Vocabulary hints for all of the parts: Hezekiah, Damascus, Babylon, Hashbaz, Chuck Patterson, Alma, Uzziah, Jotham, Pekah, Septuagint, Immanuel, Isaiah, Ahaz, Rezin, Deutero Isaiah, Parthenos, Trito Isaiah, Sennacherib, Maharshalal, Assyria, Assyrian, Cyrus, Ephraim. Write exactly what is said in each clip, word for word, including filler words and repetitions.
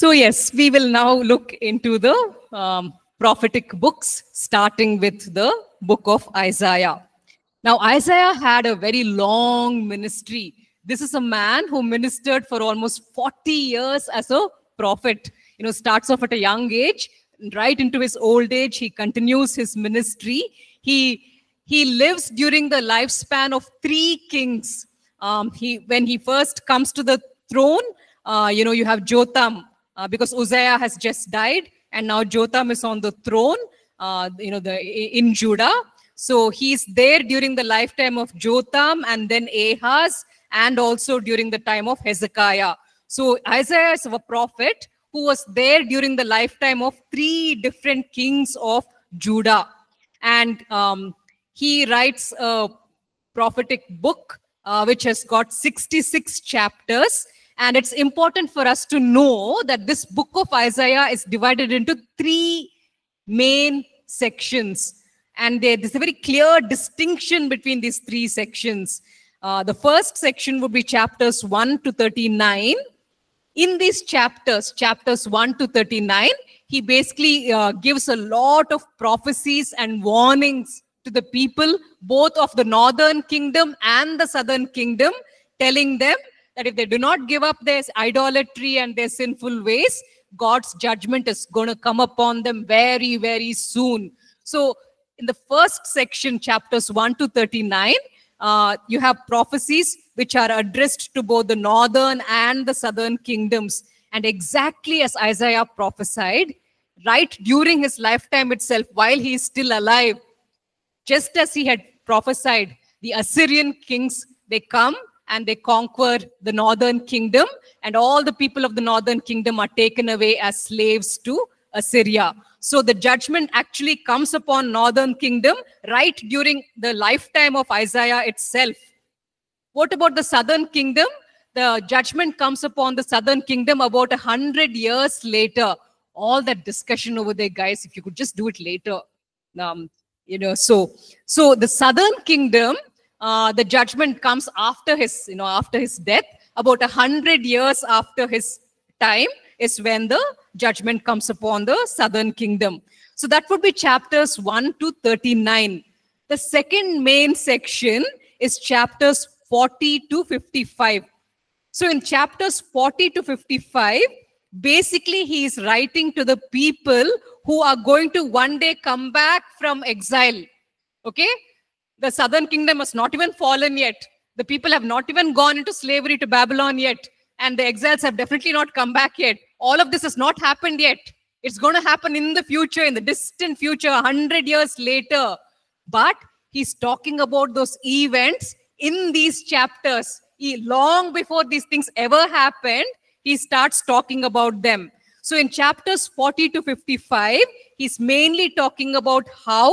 So yes, we will now look into the um, prophetic books, starting with the book of Isaiah. Now, Isaiah had a very long ministry. This is a man who ministered for almost forty years as a prophet. You know, starts off at a young age, right into his old age, he continues his ministry. He, he lives during the lifespan of three kings. Um, he, when he first comes to the throne, uh, you know, you have Jotham, uh, because Uzziah has just died, and now Jotham is on the throne, uh, you know, the, in Judah. So he's there during the lifetime of Jotham and then Ahaz, and also during the time of Hezekiah. So Isaiah is a prophet who was there during the lifetime of three different kings of Judah. And um, he writes a prophetic book uh, which has got sixty-six chapters. And it's important for us to know that this book of Isaiah is divided into three main sections. And there is a very clear distinction between these three sections. Uh, the first section would be chapters one to thirty-nine. In these chapters, chapters one to thirty-nine, he basically uh, gives a lot of prophecies and warnings to the people, both of the northern kingdom and the southern kingdom, telling them that if they do not give up their idolatry and their sinful ways, God's judgment is going to come upon them very, very soon. So, in the first section, chapters one to thirty-nine, uh, you have prophecies which are addressed to both the northern and the southern kingdoms. And exactly as Isaiah prophesied, right during his lifetime itself, while he is still alive, just as he had prophesied, the Assyrian kings, they come and they conquer the northern kingdom, and all the people of the northern kingdom are taken away as slaves to Assyria. So the judgment actually comes upon northern kingdom right during the lifetime of Isaiah itself. What about the southern kingdom? The judgment comes upon the southern kingdom about one hundred years later. All that discussion over there, guys, if you could just do it later. Um, you know, so, so the southern kingdom, uh, the judgment comes after his, you know, after his death, about one hundred years after his time is when the judgment comes upon the southern kingdom. So that would be chapters one to thirty-nine. The second main section is chapters forty to fifty-five. So in chapters forty to fifty-five, basically he is writing to the people who are going to one day come back from exile. Okay? The southern kingdom has not even fallen yet. The people have not even gone into slavery to Babylon yet. And the exiles have definitely not come back yet. All of this has not happened yet. It's going to happen in the future, in the distant future, one hundred years later. But he's talking about those events in these chapters. He, long before these things ever happened, he starts talking about them. So in chapters forty to fifty-five, he's mainly talking about how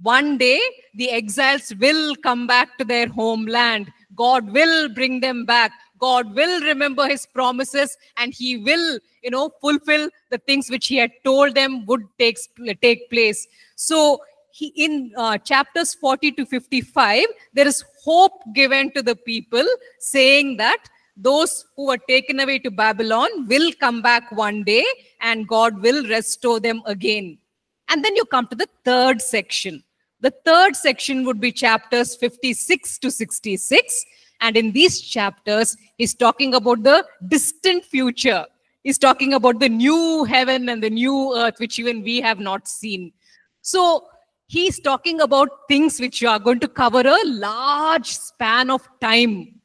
one day the exiles will come back to their homeland. God will bring them back. God will remember his promises, and he will, you know, fulfill the things which he had told them would take, take place. So he, in uh, chapters forty to fifty-five, there is hope given to the people, saying that those who were taken away to Babylon will come back one day and God will restore them again. And then you come to the third section. The third section would be chapters fifty-six to sixty-six. And in these chapters, he's talking about the distant future. He's talking about the new heaven and the new earth, which even we have not seen. So he's talking about things which are going to cover a large span of time.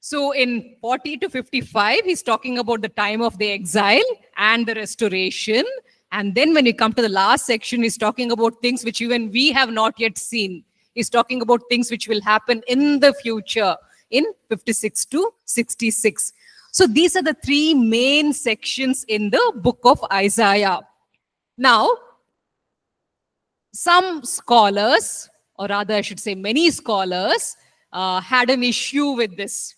So in forty to fifty-five, he's talking about the time of the exile and the restoration. And then when you come to the last section, he's talking about things which even we have not yet seen. He's talking about things which will happen in the future, in fifty-six to sixty-six. So these are the three main sections in the book of Isaiah. Now, some scholars, or rather I should say many scholars, uh, had an issue with this.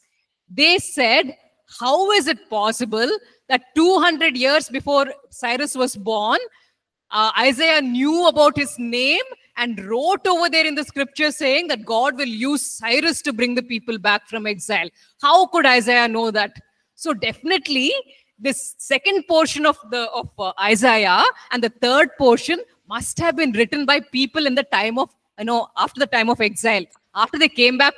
They said, how is it possible that two hundred years before Cyrus was born, uh, Isaiah knew about his name and wrote over there in the scripture saying that God will use Cyrus to bring the people back from exile? How could Isaiah know that? So definitely this second portion of the of uh, Isaiah and the third portion must have been written by people in the time of, you know, after the time of exile. After they came back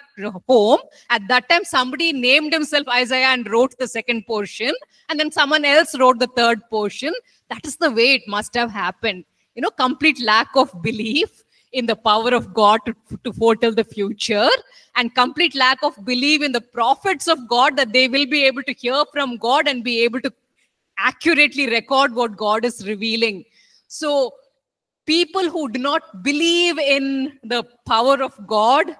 home, at that time somebody named himself Isaiah and wrote the second portion, and then someone else wrote the third portion. That is the way it must have happened. You know, complete lack of belief in the power of God to, to foretell the future, and complete lack of belief in the prophets of God that they will be able to hear from God and be able to accurately record what God is revealing. So people who do not believe in the power of God,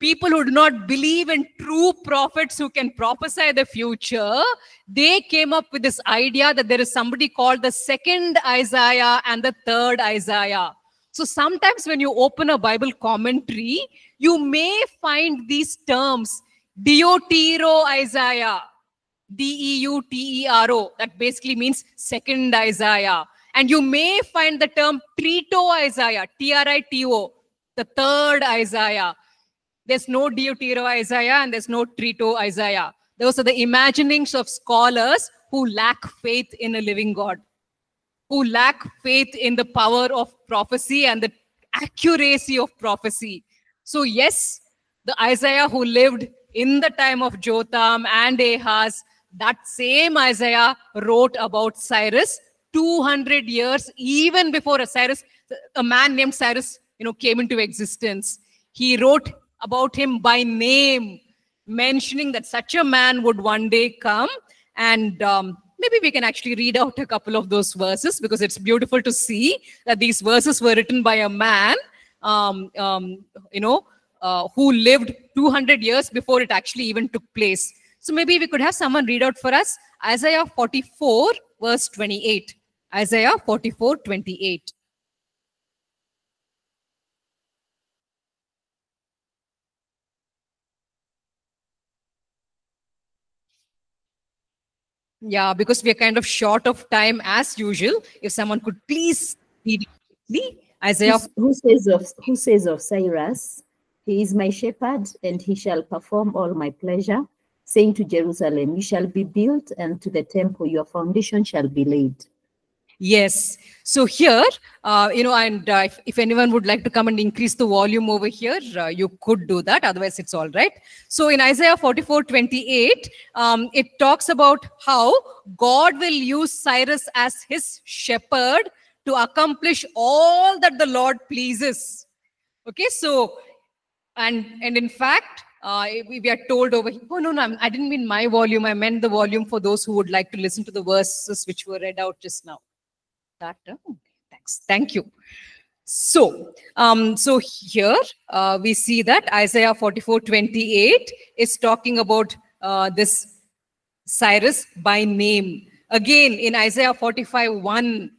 people who do not believe in true prophets who can prophesy the future, they came up with this idea that there is somebody called the second Isaiah and the third Isaiah. So sometimes when you open a Bible commentary, you may find these terms, Deutero Isaiah, D E U T E R O, that basically means second Isaiah. And you may find the term Trito Isaiah, T R I T O, the third Isaiah. There's no Deutero Isaiah and there's no Trito Isaiah. Those are the imaginings of scholars who lack faith in a living God, who lack faith in the power of prophecy and the accuracy of prophecy. So yes, the Isaiah who lived in the time of Jotham and Ahaz, that same Isaiah wrote about Cyrus two hundred years, even before a Cyrus, a man named Cyrus, you know, came into existence. He wrote about him by name, mentioning that such a man would one day come. And um, maybe we can actually read out a couple of those verses, because it's beautiful to see that these verses were written by a man, um, um, you know, uh, who lived two hundred years before it actually even took place. So maybe we could have someone read out for us Isaiah forty-four, verse twenty-eight. Isaiah forty-four, twenty-eight. Yeah, because we are kind of short of time as usual. If someone could please read it. Isaiah. Who says of, who says of Cyrus, he is my shepherd, and he shall perform all my pleasure, saying to Jerusalem, you shall be built, and to the temple, your foundation shall be laid. Yes. So here, uh, you know, and uh, if, if anyone would like to come and increase the volume over here, uh, you could do that. Otherwise, it's all right. So in Isaiah forty-four, twenty-eight, um, it talks about how God will use Cyrus as his shepherd to accomplish all that the Lord pleases. Okay, so, and, and in fact, Uh, we are told over here, oh, no, no, I didn't mean my volume. I meant the volume for those who would like to listen to the verses which were read out just now. That, oh, thanks. Thank you. So, um, so here uh, we see that Isaiah forty-four, twenty-eight is talking about uh, this Cyrus by name. Again, in Isaiah forty-five, one,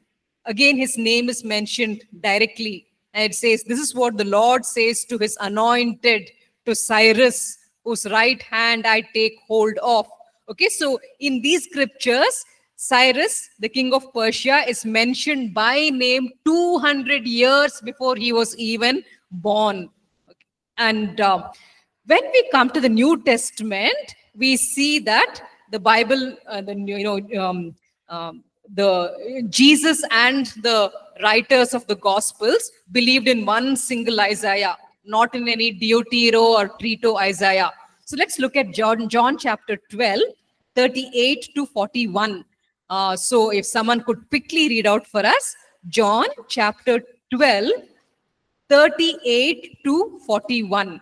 again, his name is mentioned directly. And it says, this is what the Lord says to his anointed, to Cyrus, whose right hand I take hold of. Okay, so in these scriptures, Cyrus, the king of Persia, is mentioned by name two hundred years before he was even born. Okay. And uh, when we come to the New Testament, we see that the Bible, uh, the you know, um, um, the Jesus and the writers of the Gospels believed in one single Isaiah, not in any Deutero or Trito Isaiah. So let's look at John, John chapter twelve, thirty-eight to forty-one. Uh, so if someone could quickly read out for us, John chapter twelve, thirty-eight to forty-one.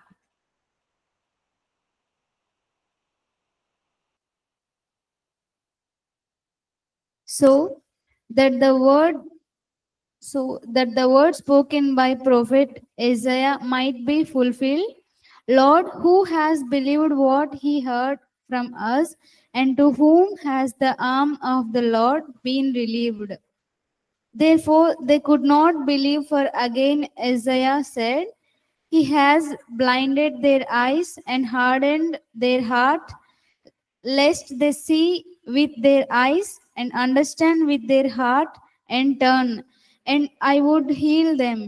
So that the word So that the word spoken by prophet Isaiah might be fulfilled. Lord, who has believed what he heard from us, and to whom has the arm of the Lord been relieved? Therefore, they could not believe, for again Isaiah said, he has blinded their eyes and hardened their heart, lest they see with their eyes and understand with their heart and turn, and I would heal them.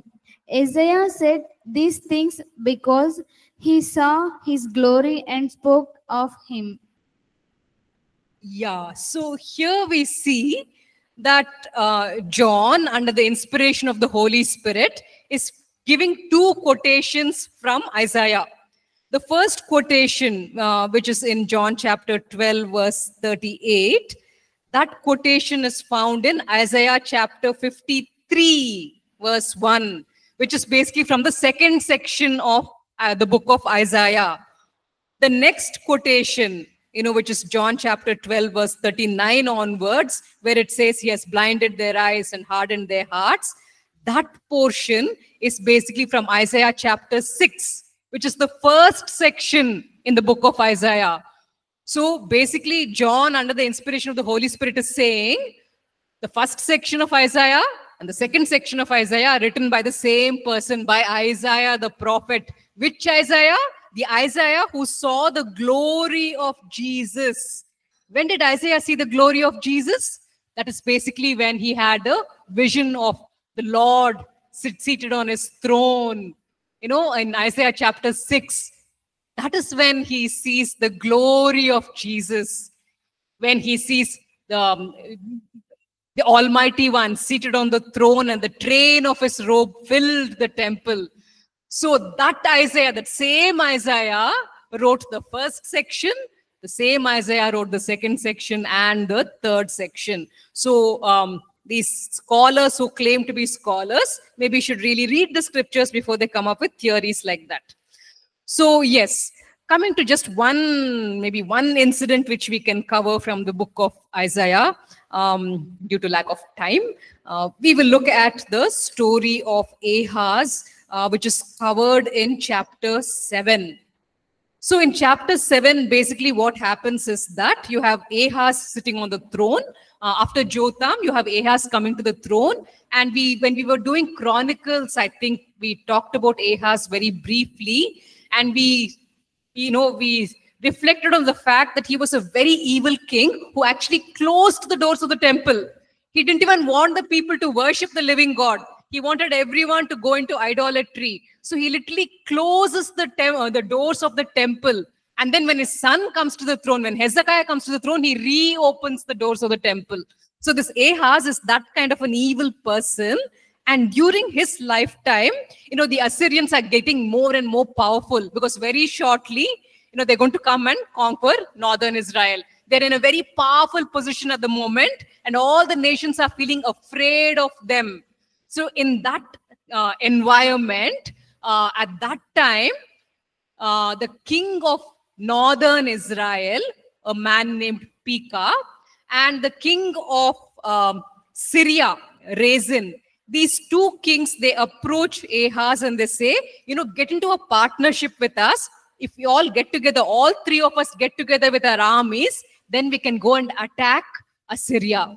Isaiah said these things because he saw his glory and spoke of him. Yeah, so here we see that uh, John, under the inspiration of the Holy Spirit, is giving two quotations from Isaiah. The first quotation, uh, which is in John chapter twelve, verse thirty-eight, that quotation is found in Isaiah chapter fifty-three, verse one, which is basically from the second section of uh, the book of Isaiah. The next quotation, you know, which is John chapter twelve, verse thirty-nine onwards, where it says he has blinded their eyes and hardened their hearts. That portion is basically from Isaiah chapter six, which is the first section in the book of Isaiah. So basically, John, under the inspiration of the Holy Spirit, is saying the first section of Isaiah and the second section of Isaiah are written by the same person, by Isaiah the prophet. Which Isaiah? The Isaiah who saw the glory of Jesus. When did Isaiah see the glory of Jesus? That is basically when he had a vision of the Lord seated on his throne. You know, in Isaiah chapter six, that is when he sees the glory of Jesus. When he sees the, um, the Almighty One seated on the throne and the train of his robe filled the temple. So that Isaiah, that same Isaiah wrote the first section, the same Isaiah wrote the second section and the third section. So um, these scholars who claim to be scholars, maybe should really read the scriptures before they come up with theories like that. So yes, coming to just one, maybe one incident which we can cover from the book of Isaiah, um, due to lack of time, uh, we will look at the story of Ahaz, Uh, which is covered in chapter seven. So in chapter seven, basically what happens is that you have Ahaz sitting on the throne. Uh, after Jotham, you have Ahaz coming to the throne. And we, when we were doing Chronicles, I think we talked about Ahaz very briefly. And we, you know, we reflected on the fact that he was a very evil king who actually closed the doors of the temple. He didn't even want the people to worship the living God. He wanted everyone to go into idolatry. So he literally closes the, the doors of the temple. And then when his son comes to the throne, when Hezekiah comes to the throne, he reopens the doors of the temple. So this Ahaz is that kind of an evil person. And during his lifetime, you know, the Assyrians are getting more and more powerful because very shortly, you know, they're going to come and conquer northern Israel. They're in a very powerful position at the moment, and all the nations are feeling afraid of them. So in that uh, environment, uh, at that time, uh, the king of northern Israel, a man named Pekah, and the king of um, Syria, Rezin, these two kings, they approach Ahaz and they say, you know, get into a partnership with us. If we all get together, all three of us get together with our armies, then we can go and attack Assyria.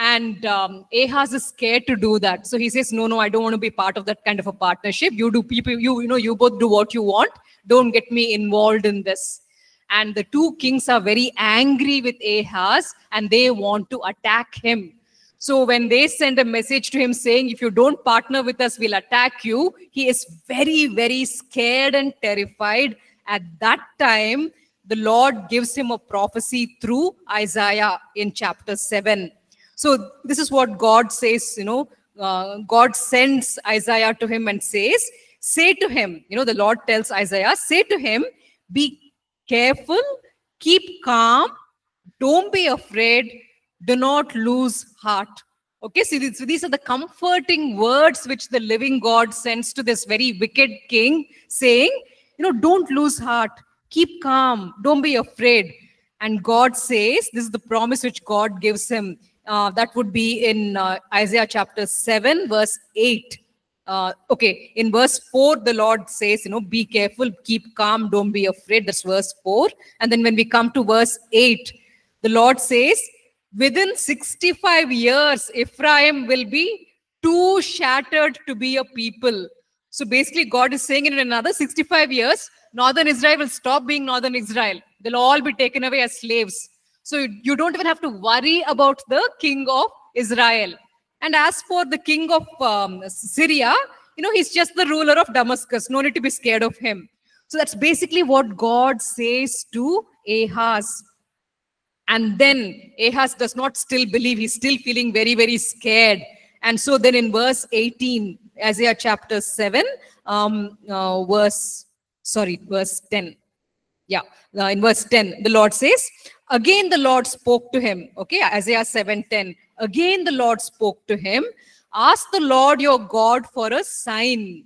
And um, Ahaz is scared to do that. So he says, no, no, I don't want to be part of that kind of a partnership. You do people, you, you know, you both do what you want. Don't get me involved in this. And the two kings are very angry with Ahaz and they want to attack him. So when they send a message to him saying, if you don't partner with us, we'll attack you. He is very, very scared and terrified. At that time, the Lord gives him a prophecy through Isaiah in chapter seven. So this is what God says, you know, uh, God sends Isaiah to him and says, say to him, you know, the Lord tells Isaiah, say to him, be careful, keep calm, don't be afraid, do not lose heart. Okay, so these, these are the comforting words which the living God sends to this very wicked king saying, you know, don't lose heart, keep calm, don't be afraid. And God says, this is the promise which God gives him. Uh, that would be in uh, Isaiah chapter seven, verse eight. Uh, okay, in verse four, the Lord says, you know, be careful, keep calm, don't be afraid. That's verse four. And then when we come to verse eight, the Lord says, within sixty-five years, Ephraim will be too shattered to be a people. So basically, God is saying in another sixty-five years, northern Israel will stop being northern Israel. They'll all be taken away as slaves. So you don't even have to worry about the king of Israel. And as for the king of um, Syria, you know, he's just the ruler of Damascus. No need to be scared of him. So that's basically what God says to Ahaz. And then Ahaz does not still believe. He's still feeling very, very scared. And so then in verse eighteen, Isaiah chapter seven, um, uh, verse, sorry, verse ten. Yeah, uh, in verse ten, the Lord says, again the Lord spoke to him. Okay, Isaiah seven ten. Again the Lord spoke to him. Ask the Lord your God for a sign,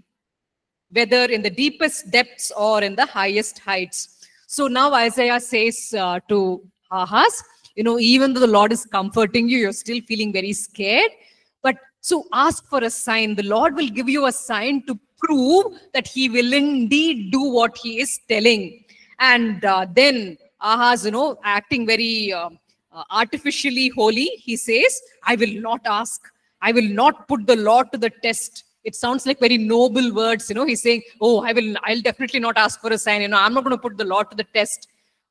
whether in the deepest depths or in the highest heights. So now Isaiah says uh, to Ahaz, you know, even though the Lord is comforting you, you're still feeling very scared. But so ask for a sign. The Lord will give you a sign to prove that he will indeed do what he is telling. And uh, then Ahaz, you know, acting very uh, uh, artificially holy, he says, I will not ask. I will not put the Lord to the test. It sounds like very noble words, you know. He's saying, oh, I will, I'll definitely not ask for a sign. You know, I'm not going to put the Lord to the test.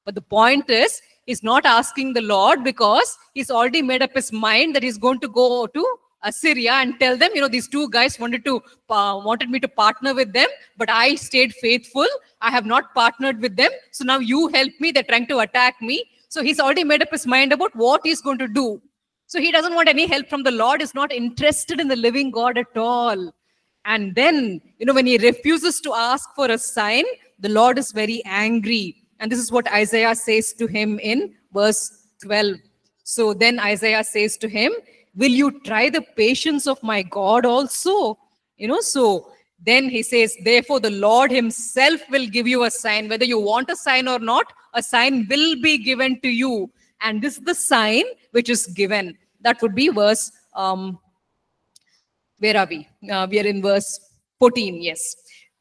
But the point is, he's not asking the Lord because he's already made up his mind that he's going to go to Assyria and tell them, you know, these two guys wanted to uh, wanted me to partner with them, but I stayed faithful. I have not partnered with them. So now you help me. They're trying to attack me. So he's already made up his mind about what he's going to do. So he doesn't want any help from the Lord. He's not interested in the living God at all. And then, you know, when he refuses to ask for a sign, the Lord is very angry. And this is what Isaiah says to him in verse twelve. So then Isaiah says to him, will you try the patience of my God also? You know, so then he says, therefore the Lord himself will give you a sign. Whether you want a sign or not, a sign will be given to you. And this is the sign which is given. That would be verse, um, where are we? Uh, we are in verse fourteen, yes.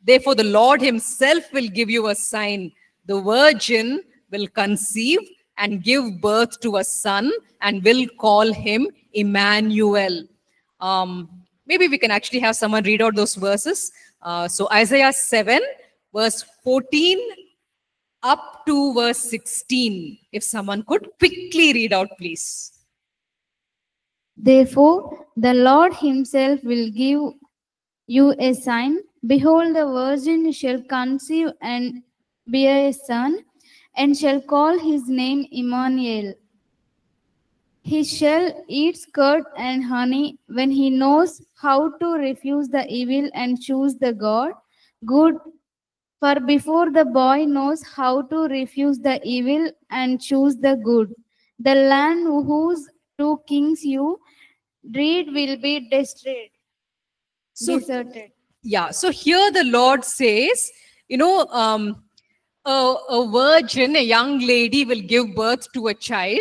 Therefore the Lord himself will give you a sign. The virgin will conceive and give birth to a son and will call him Immanuel. Um, maybe we can actually have someone read out those verses. Uh, so Isaiah seven, verse fourteen up to verse sixteen. If someone could quickly read out, please. Therefore, the Lord himself will give you a sign. Behold, the virgin shall conceive and bear a son, and shall call his name Immanuel. He shall eat curd and honey when he knows how to refuse the evil and choose the God good. For before the boy knows how to refuse the evil and choose the good, the land whose two kings you dread will be destroyed, so, deserted. Yeah, so here the Lord says, you know, um, A, a virgin, a young lady will give birth to a child,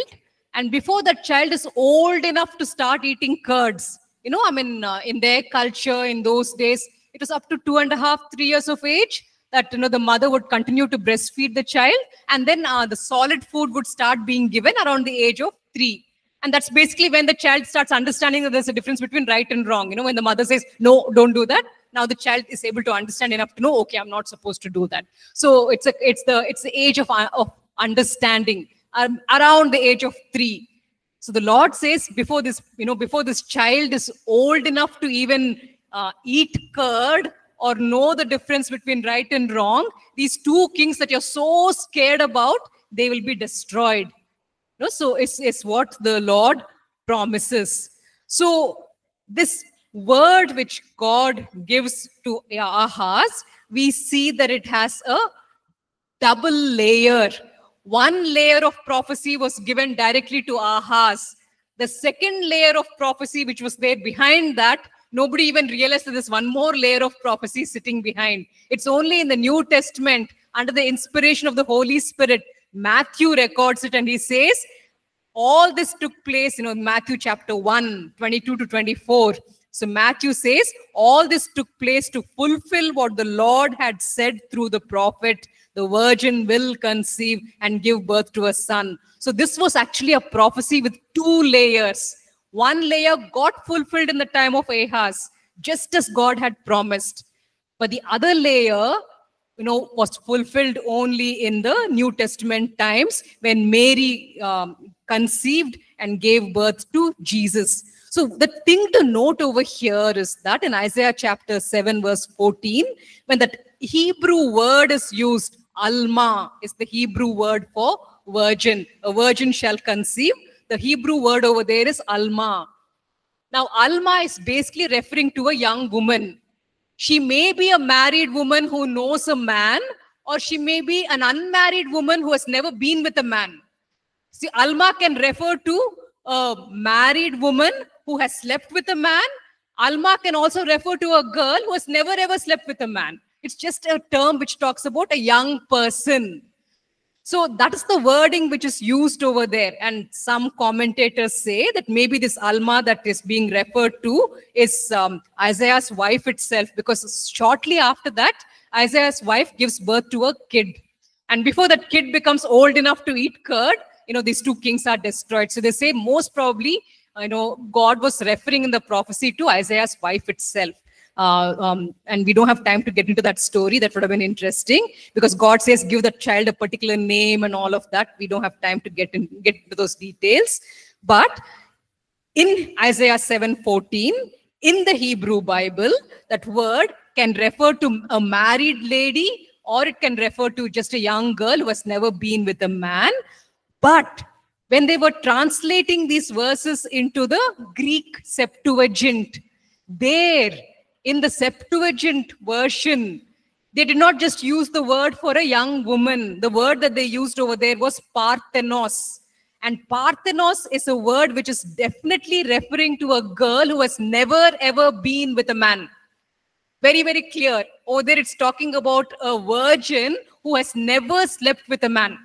and before that child is old enough to start eating curds, you know, I mean, uh, in their culture in those days, it was up to two and a half, three years of age that, you know, the mother would continue to breastfeed the child, and then uh, the solid food would start being given around the age of three. And that's basically when the child starts understanding that there's a difference between right and wrong. You know, when the mother says, no, don't do that. Now the child is able to understand enough to know, okay, I'm not supposed to do that. So it's a, it's the it's the age of, of understanding, um, around the age of three. So the Lord says, before this, you know, before this child is old enough to even uh, eat curd or know the difference between right and wrong, these two kings that you're so scared about, they will be destroyed. You know, so it's it's what the Lord promises. So this word which God gives to Ahaz, we see that it has a double layer. One layer of prophecy was given directly to Ahaz. The second layer of prophecy which was there behind that, nobody even realized that there's one more layer of prophecy sitting behind. It's only in the New Testament, under the inspiration of the Holy Spirit, Matthew records it and he says, all this took place, you know, in Matthew chapter one, twenty-two to twenty-four. So Matthew says, all this took place to fulfill what the Lord had said through the prophet, the virgin will conceive and give birth to a son. So this was actually a prophecy with two layers. One layer got fulfilled in the time of Ahaz, just as God had promised. But the other layer, you know, was fulfilled only in the New Testament times when Mary um, conceived and gave birth to Jesus. So the thing to note over here is that in Isaiah chapter seven, verse fourteen, when that Hebrew word is used, Alma is the Hebrew word for virgin. A virgin shall conceive. The Hebrew word over there is Alma. Now, Alma is basically referring to a young woman. She may be a married woman who knows a man, or she may be an unmarried woman who has never been with a man. See, Alma can refer to a married woman who has slept with a man. Alma can also refer to a girl who has never ever slept with a man. It's just a term which talks about a young person. So that is the wording which is used over there. And some commentators say that maybe this Alma that is being referred to is um, Isaiah's wife itself, because shortly after that, Isaiah's wife gives birth to a kid. And before that kid becomes old enough to eat curd, you know, these two kings are destroyed. So they say most probably, you know, God was referring in the prophecy to Isaiah's wife itself. Uh, um, and we don't have time to get into that story. That would have been interesting, because God says, give the child a particular name and all of that. We don't have time to get, in, get into those details. But in Isaiah seven fourteen, in the Hebrew Bible, that word can refer to a married lady, or it can refer to just a young girl who has never been with a man. But when they were translating these verses into the Greek Septuagint, there, in the Septuagint version, they did not just use the word for a young woman. The word that they used over there was Parthenos. And Parthenos is a word which is definitely referring to a girl who has never ever been with a man. Very, very clear. Over there it's talking about a virgin who has never slept with a man.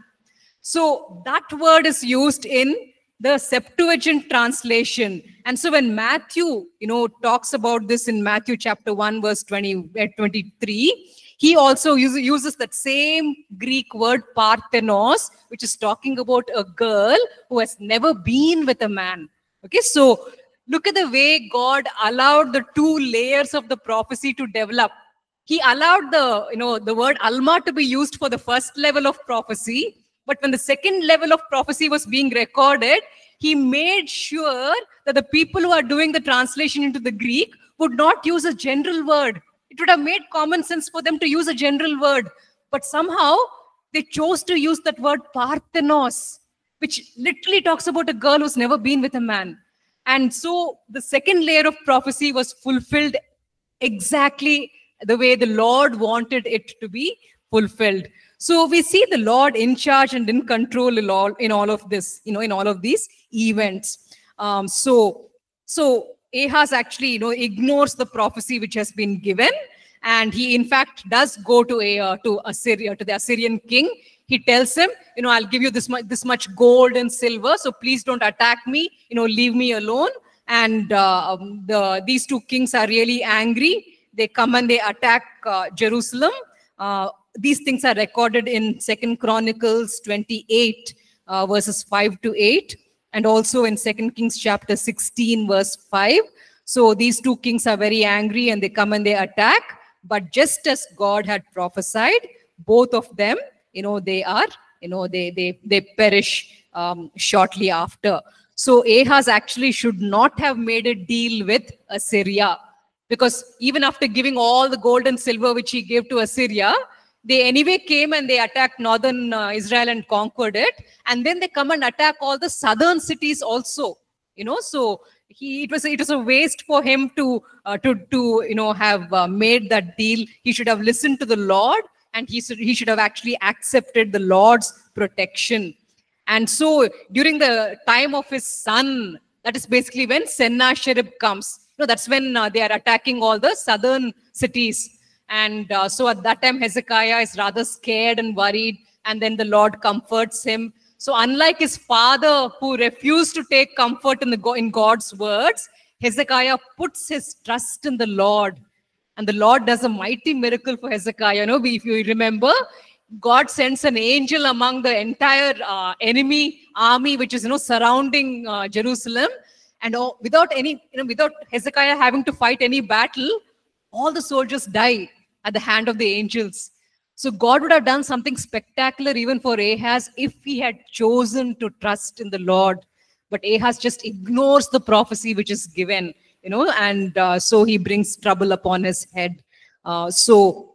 So that word is used in the Septuagint translation. And so when Matthew, you know, talks about this in Matthew chapter one, verse twenty, twenty-three, he also uses, uses that same Greek word Parthenos, which is talking about a girl who has never been with a man. Okay, so look at the way God allowed the two layers of the prophecy to develop. He allowed the, you know, the word Alma to be used for the first level of prophecy. But when the second level of prophecy was being recorded, he made sure that the people who are doing the translation into the Greek would not use a general word. It would have made common sense for them to use a general word. But somehow, they chose to use that word Parthenos, which literally talks about a girl who's never been with a man. And so the second layer of prophecy was fulfilled exactly the way the Lord wanted it to be fulfilled. So we see the Lord in charge and in control in all, in all of this, you know, in all of these events. Um, so, so Ahaz actually, you know, ignores the prophecy which has been given. And he, in fact, does go to, uh, to Assyria, to the Assyrian king. He tells him, you know, I'll give you this much, this much gold and silver. So please don't attack me, you know, leave me alone. And uh, the, these two kings are really angry. They come and they attack uh, Jerusalem. Uh, These things are recorded in Second Chronicles twenty-eight, uh, verses five to eight, and also in Second Kings chapter sixteen, verse five. So these two kings are very angry and they come and they attack. But just as God had prophesied, both of them, you know, they are, you know, they, they, they perish um, shortly after. So Ahaz actually should not have made a deal with Assyria, because even after giving all the gold and silver which he gave to Assyria, they anyway came and they attacked northern uh, Israel and conquered it. And then they come and attack all the southern cities also, you know. So he, it was it was a waste for him to, uh, to, to you know, have uh, made that deal. He should have listened to the Lord, and he should, he should have actually accepted the Lord's protection. And so during the time of his son, that is basically when Sennacherib comes. You know, that's when uh, they are attacking all the southern cities. And uh, so at that time, Hezekiah is rather scared and worried. And then the Lord comforts him. So unlike his father, who refused to take comfort in, the, in God's words, Hezekiah puts his trust in the Lord. And the Lord does a mighty miracle for Hezekiah. You know, if you remember, God sends an angel among the entire uh, enemy army, which is, you know, surrounding uh, Jerusalem. And oh, without any, you know, without Hezekiah having to fight any battle, all the soldiers die at the hand of the angels. So God would have done something spectacular even for Ahaz if he had chosen to trust in the Lord. But Ahaz just ignores the prophecy which is given, you know, and uh, so he brings trouble upon his head. Uh, so,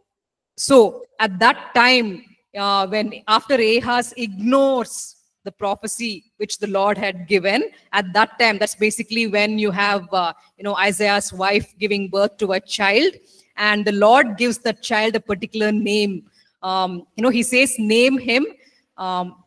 so at that time, uh, when after Ahaz ignores the prophecy which the Lord had given at that time. That's basically when you have, uh, you know, Isaiah's wife giving birth to a child, and the Lord gives that child a particular name. Um, you know, he says, name him um,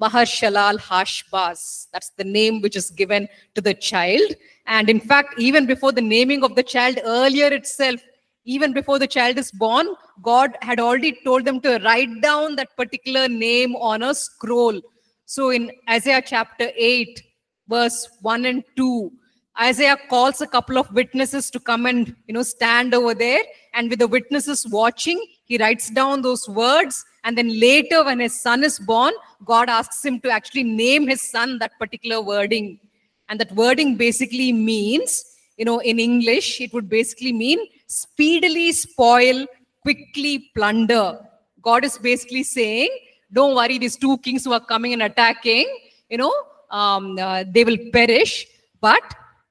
Maharshalal Hashbaz. That's the name which is given to the child. And in fact, even before the naming of the child, earlier itself, even before the child is born, God had already told them to write down that particular name on a scroll. So in Isaiah chapter eight, verse one and two, Isaiah calls a couple of witnesses to come and, you know, stand over there. And with the witnesses watching, he writes down those words. And then later when his son is born, God asks him to actually name his son that particular wording. And that wording basically means, you know, in English, it would basically mean speedily spoil, quickly plunder. God is basically saying, don't worry, these two kings who are coming and attacking, you know, um, uh, they will perish. But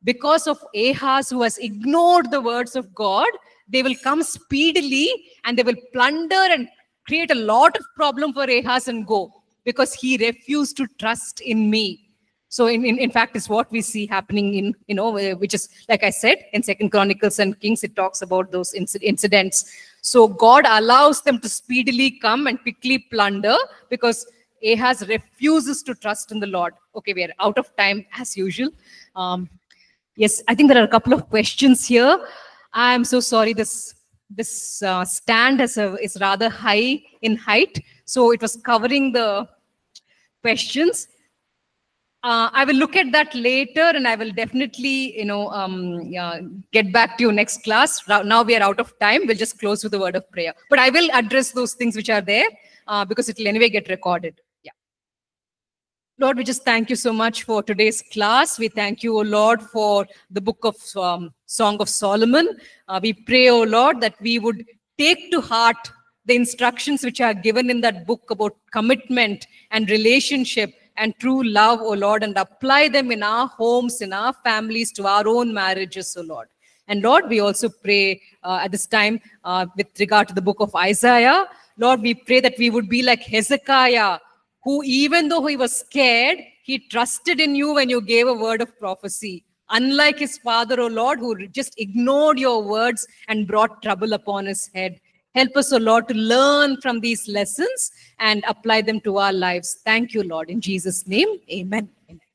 because of Ahaz, who has ignored the words of God, they will come speedily and they will plunder and create a lot of problem for Ahaz and go, because he refused to trust in me. So in, in, in fact, is what we see happening in, you know, which is, like I said, in Second Chronicles and Kings, it talks about those inc incidents. So God allows them to speedily come and quickly plunder because Ahaz refuses to trust in the Lord. Okay, we are out of time as usual. Um, yes, I think there are a couple of questions here. I'm so sorry, this this uh, stand is, a, is rather high in height. So it was covering the questions. Uh, I will look at that later, and I will definitely, you know, um, uh, get back to you next class. Now we are out of time. We'll just close with a word of prayer. But I will address those things which are there uh, because it will anyway get recorded. Yeah. Lord, we just thank you so much for today's class. We thank you, O Lord, for the book of um, Song of Solomon. Uh, we pray, O Lord, that we would take to heart the instructions which are given in that book about commitment and relationship and true love, O Lord, and apply them in our homes, in our families, to our own marriages, O Lord. And Lord, we also pray uh, at this time uh, with regard to the book of Isaiah. Lord, we pray that we would be like Hezekiah, who even though he was scared, he trusted in you when you gave a word of prophecy. Unlike his father, O Lord, who just ignored your words and brought trouble upon his head. Help us, O Lord, to learn from these lessons and apply them to our lives. Thank you, Lord. In Jesus' name, amen. Amen.